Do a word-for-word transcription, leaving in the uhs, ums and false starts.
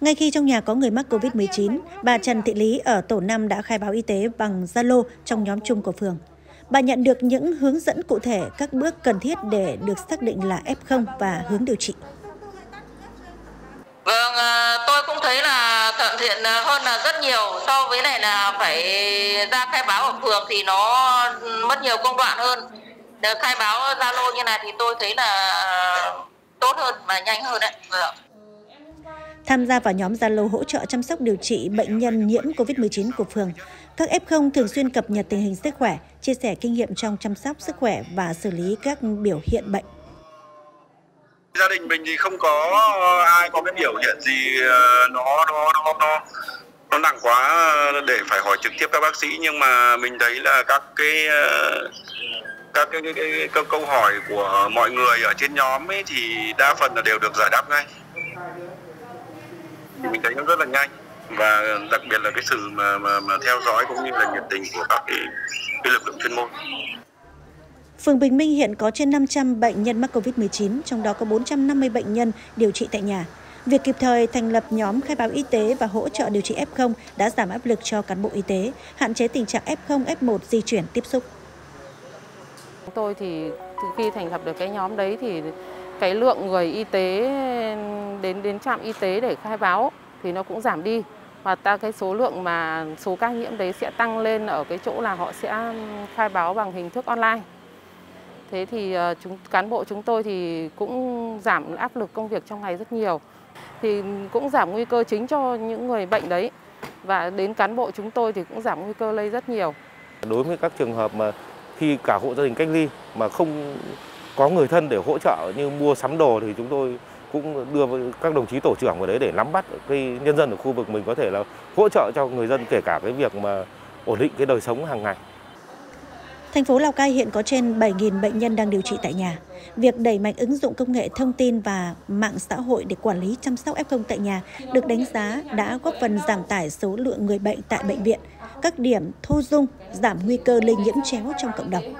Ngay khi trong nhà có người mắc Covid mười chín, bà Trần Thị Lý ở tổ năm đã khai báo y tế bằng Zalo trong nhóm chung của phường. Bà nhận được những hướng dẫn cụ thể các bước cần thiết để được xác định là ép không và hướng điều trị. Vâng, tôi cũng thấy là thuận tiện hơn là rất nhiều so với này là phải ra khai báo ở phường thì nó mất nhiều công đoạn hơn. Để khai báo Zalo như này thì tôi thấy là tốt hơn và nhanh hơn đấy. Vâng. Tham gia vào nhóm Zalo hỗ trợ chăm sóc điều trị bệnh nhân nhiễm Covid mười chín của phường, các ép không thường xuyên cập nhật tình hình sức khỏe, chia sẻ kinh nghiệm trong chăm sóc sức khỏe và xử lý các biểu hiện bệnh. Gia đình mình thì không có ai có cái biểu hiện gì nó nó nó nó, nó nặng quá để phải hỏi trực tiếp các bác sĩ, nhưng mà mình thấy là các cái các cái, cái, cái, cái câu hỏi của mọi người ở trên nhóm ấy thì đa phần là đều được giải đáp ngay. Mình thấy nó rất là nhanh, và đặc biệt là cái sự mà, mà, mà theo dõi cũng như là nhiệt tình của các cái, cái lực lượng chuyên môn. Phường Bình Minh hiện có trên năm trăm bệnh nhân mắc Covid mười chín, trong đó có bốn trăm năm mươi bệnh nhân điều trị tại nhà. Việc kịp thời thành lập nhóm khai báo y tế và hỗ trợ điều trị ép không đã giảm áp lực cho cán bộ y tế, hạn chế tình trạng ép không, ép một di chuyển tiếp xúc. Tôi thì từ khi thành lập được cái nhóm đấy thì cái lượng người y tế đến đến trạm y tế để khai báo thì nó cũng giảm đi, và ta cái số lượng mà số ca nhiễm đấy sẽ tăng lên ở cái chỗ là họ sẽ khai báo bằng hình thức online. Thế thì chúng cán bộ chúng tôi thì cũng giảm áp lực công việc trong ngày rất nhiều, thì cũng giảm nguy cơ chính cho những người bệnh đấy, và đến cán bộ chúng tôi thì cũng giảm nguy cơ lây rất nhiều. Đối với các trường hợp mà khi cả hộ gia đình cách ly mà không có người thân để hỗ trợ như mua sắm đồ thì chúng tôi cũng đưa các đồng chí tổ trưởng vào đấy để nắm bắt cái nhân dân ở khu vực mình có thể là hỗ trợ cho người dân, kể cả cái việc mà ổn định cái đời sống hàng ngày. Thành phố Lào Cai hiện có trên bảy nghìn bệnh nhân đang điều trị tại nhà. Việc đẩy mạnh ứng dụng công nghệ thông tin và mạng xã hội để quản lý chăm sóc ép không tại nhà được đánh giá đã góp phần giảm tải số lượng người bệnh tại bệnh viện, các điểm thu dung, giảm nguy cơ lây nhiễm chéo trong cộng đồng.